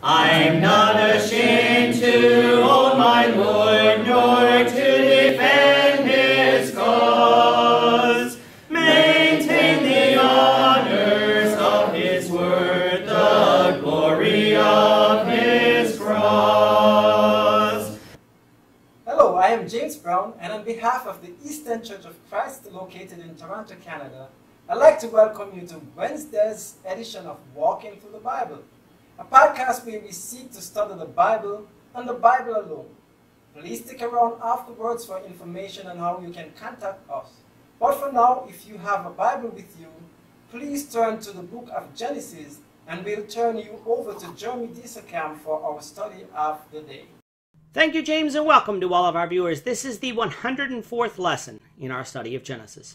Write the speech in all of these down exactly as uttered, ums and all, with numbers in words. I'm not ashamed to own my Lord, nor to defend his cause. Maintain the honors of his word, the glory of his cross. Hello, I am James Brown, and on behalf of the East End Church of Christ, located in Toronto, Canada, I'd like to welcome you to Wednesday's edition of Walking Through the Bible, a podcast where we seek to study the Bible and the Bible alone. Please stick around afterwards for information on how you can contact us. But for now, if you have a Bible with you, please turn to the Book of Genesis, and we'll turn you over to Jeremy Disakam for our study of the day. Thank you, James, and welcome to all of our viewers. This is the one hundred fourth lesson in our study of Genesis.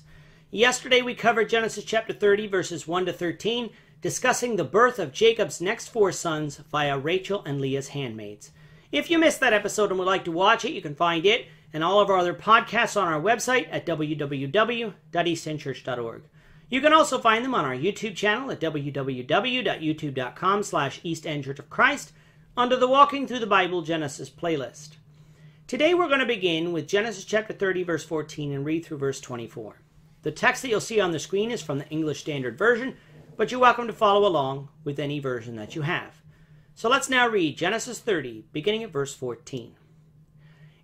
Yesterday, we covered Genesis chapter thirty, verses one to thirteen, discussing the birth of Jacob's next four sons via Rachel and Leah's handmaids. If you missed that episode and would like to watch it, you can find it and all of our other podcasts on our website at w w w dot east end church dot org. You can also find them on our YouTube channel at w w w dot youtube dot com slash East End Church of Christ under the Walking Through the Bible Genesis playlist. Today we're going to begin with Genesis chapter thirty, verse fourteen, and read through verse twenty-four. The text that you'll see on the screen is from the English Standard Version, but you're welcome to follow along with any version that you have. So let's now read Genesis thirty, beginning at verse fourteen.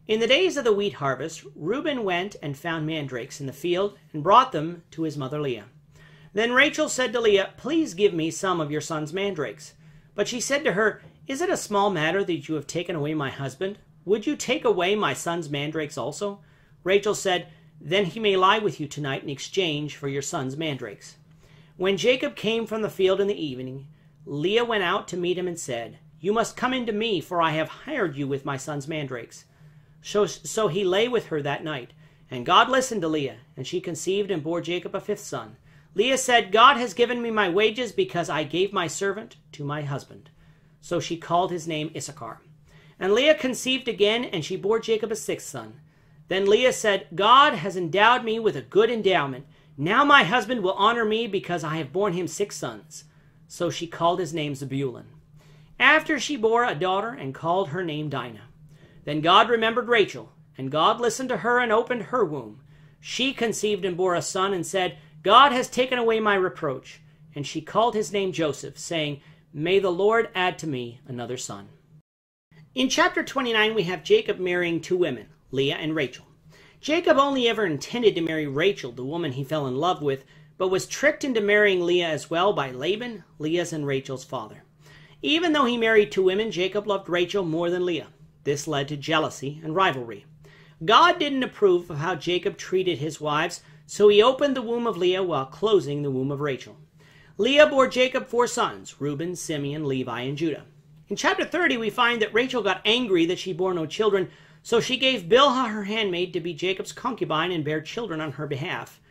In the days of the wheat harvest, Reuben went and found mandrakes in the field and brought them to his mother Leah. Then Rachel said to Leah, "Please give me some of your son's mandrakes." But she said to her, "Is it a small matter that you have taken away my husband? Would you take away my son's mandrakes also?" Rachel said, "Then he may lie with you tonight in exchange for your son's mandrakes." When Jacob came from the field in the evening, Leah went out to meet him and said, "You must come into me, for I have hired you with my son's mandrakes." So, so he lay with her that night. And God listened to Leah, and she conceived and bore Jacob a fifth son. Leah said, "God has given me my wages because I gave my servant to my husband." So she called his name Issachar. And Leah conceived again, and she bore Jacob a sixth son. Then Leah said, "God has endowed me with a good endowment. Now my husband will honor me because I have borne him six sons." So she called his name Zebulon. After she bore a daughter and called her name Dinah. Then God remembered Rachel, and God listened to her and opened her womb. She conceived and bore a son and said, "God has taken away my reproach." And she called his name Joseph, saying, "May the Lord add to me another son." In chapter twenty-nine, we have Jacob marrying two women, Leah and Rachel. Jacob only ever intended to marry Rachel, the woman he fell in love with, but was tricked into marrying Leah as well by Laban, Leah's and Rachel's father. Even though he married two women, Jacob loved Rachel more than Leah. This led to jealousy and rivalry. God didn't approve of how Jacob treated his wives, so he opened the womb of Leah while closing the womb of Rachel. Leah bore Jacob four sons, Reuben, Simeon, Levi, and Judah. In chapter thirty, we find that Rachel got angry that she bore no children, so she gave Bilhah her handmaid to be Jacob's concubine and bear children on her behalf.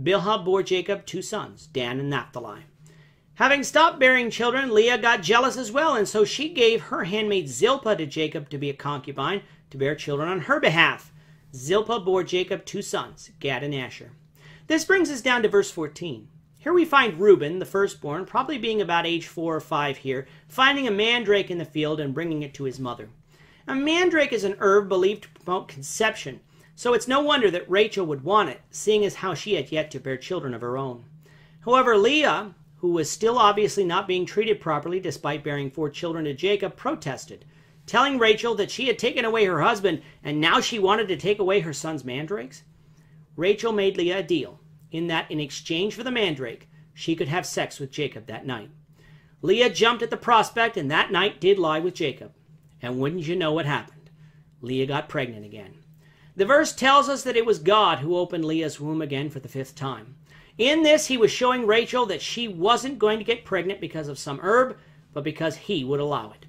Bilhah bore Jacob two sons, Dan and Naphtali. Having stopped bearing children, Leah got jealous as well, and so she gave her handmaid Zilpah to Jacob to be a concubine to bear children on her behalf. Zilpah bore Jacob two sons, Gad and Asher. This brings us down to verse fourteen. Here we find Reuben, the firstborn, probably being about age four or five here, finding a mandrake in the field and bringing it to his mother. A mandrake is an herb believed to promote conception, so it's no wonder that Rachel would want it, seeing as how she had yet to bear children of her own. However, Leah, who was still obviously not being treated properly despite bearing four children to Jacob, protested, telling Rachel that she had taken away her husband and now she wanted to take away her son's mandrakes. Rachel made Leah a deal, in that in exchange for the mandrake, she could have sex with Jacob that night. Leah jumped at the prospect and that night did lie with Jacob. And wouldn't you know what happened? Leah got pregnant again. The verse tells us that it was God who opened Leah's womb again for the fifth time. In this, he was showing Rachel that she wasn't going to get pregnant because of some herb, but because he would allow it.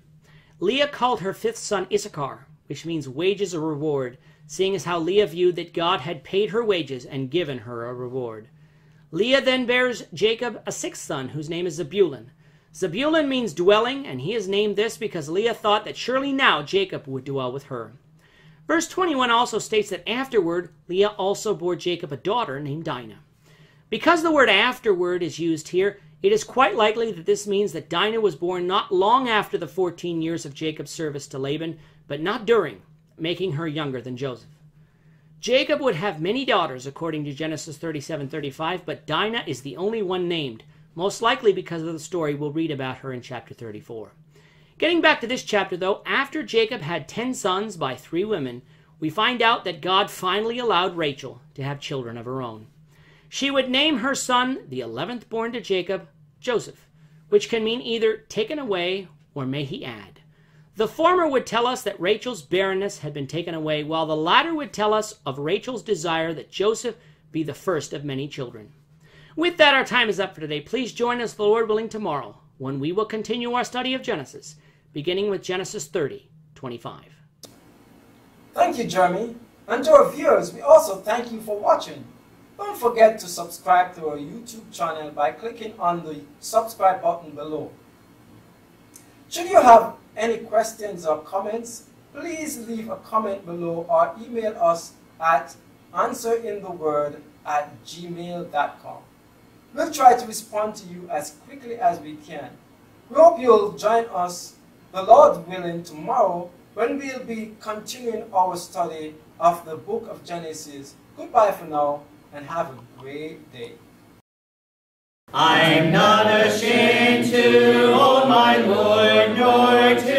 Leah called her fifth son Issachar, which means wages or reward, seeing as how Leah viewed that God had paid her wages and given her a reward. Leah then bears Jacob a sixth son, whose name is Zebulun. Zebulun means dwelling, and he is named this because Leah thought that surely now Jacob would dwell with her. Verse twenty-one also states that afterward, Leah also bore Jacob a daughter named Dinah. Because the word afterward is used here, It is quite likely that this means that Dinah was born not long after the fourteen years of Jacob's service to Laban, but not during, making her younger than Joseph. Jacob would have many daughters, according to Genesis thirty-seven thirty-five, but Dinah is the only one named, most likely because of the story we'll read about her in chapter thirty-four. Getting back to this chapter, though, after Jacob had ten sons by three women, we find out that God finally allowed Rachel to have children of her own. She would name her son, the eleventh born to Jacob, Joseph, which can mean either taken away or may he add. The former would tell us that Rachel's barrenness had been taken away, while the latter would tell us of Rachel's desire that Joseph be the first of many children. With that, our time is up for today. Please join us, the Lord willing, tomorrow, when we will continue our study of Genesis, beginning with Genesis thirty twenty-five. Thank you, Jeremy. And to our viewers, we also thank you for watching. Don't forget to subscribe to our YouTube channel by clicking on the subscribe button below. Should you have any questions or comments, please leave a comment below or email us at answerintheword at gmail dot com. We'll try to respond to you as quickly as we can. We hope you'll join us, the Lord willing, tomorrow when we'll be continuing our study of the Book of Genesis. Goodbye for now, and have a great day. I'm not ashamed to own my Lord, nor to